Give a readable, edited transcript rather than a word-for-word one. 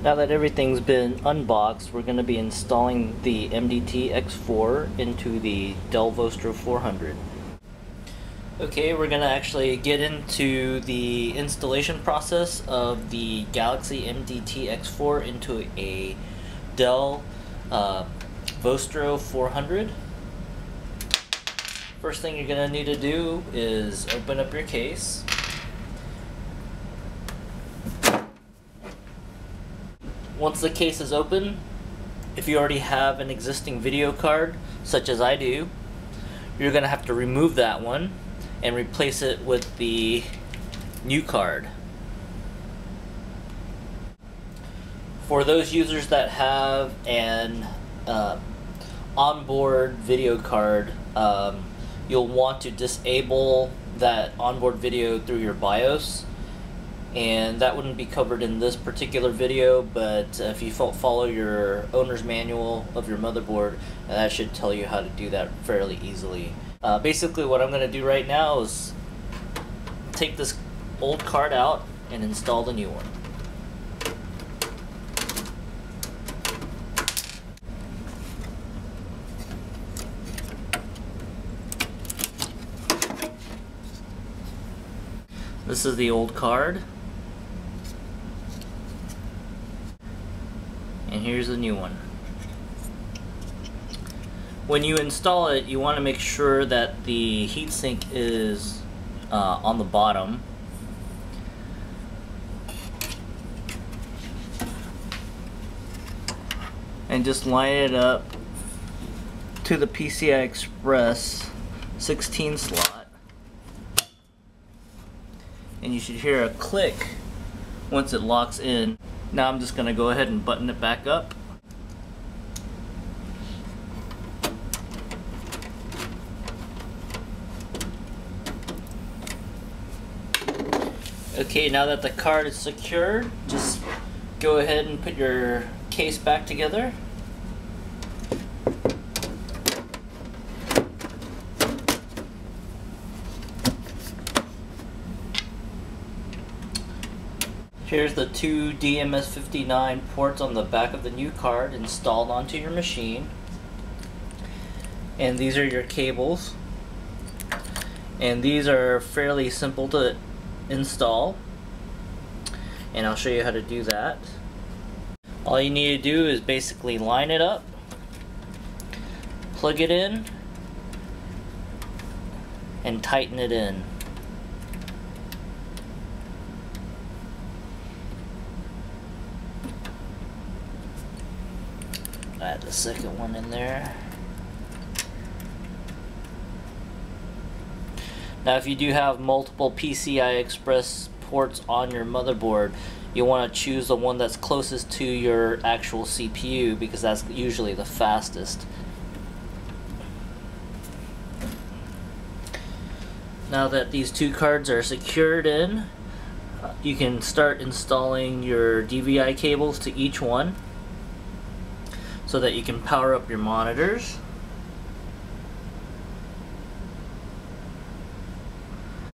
Now that everything's been unboxed, we're going to be installing the MDT-X4 into the Dell Vostro 400. Okay, we're going to actually get into the installation process of the Galaxy MDT-X4 into a Dell Vostro 400. First thing you're going to need to do is open up your case. Once the case is open, if you already have an existing video card, such as I do, you're going to have to remove that one and replace it with the new card. For those users that have an onboard video card, you'll want to disable that onboard video through your BIOS. And that wouldn't be covered in this particular video, but if you follow your owner's manual of your motherboard, that should tell you how to do that fairly easily. Basically what I'm going to do right now is take this old card out and install the new one. This is the old card. And here's the new one. When you install it, you want to make sure that the heatsink is on the bottom. And just line it up to the PCI Express 16 slot. And you should hear a click once it locks in. Now I'm just going to go ahead and button it back up. Okay, now that the card is secured, just go ahead and put your case back together. Here's the two DMS-59 ports on the back of the new card installed onto your machine. And these are your cables. And these are fairly simple to install. And I'll show you how to do that. All you need to do is basically line it up, plug it in, and tighten it in. Add the second one in there. Now if you do have multiple PCI Express ports on your motherboard, you want to choose the one that's closest to your actual CPU, because that's usually the fastest. Now that these two cards are secured in, you can start installing your DVI cables to each one, so that you can power up your monitors.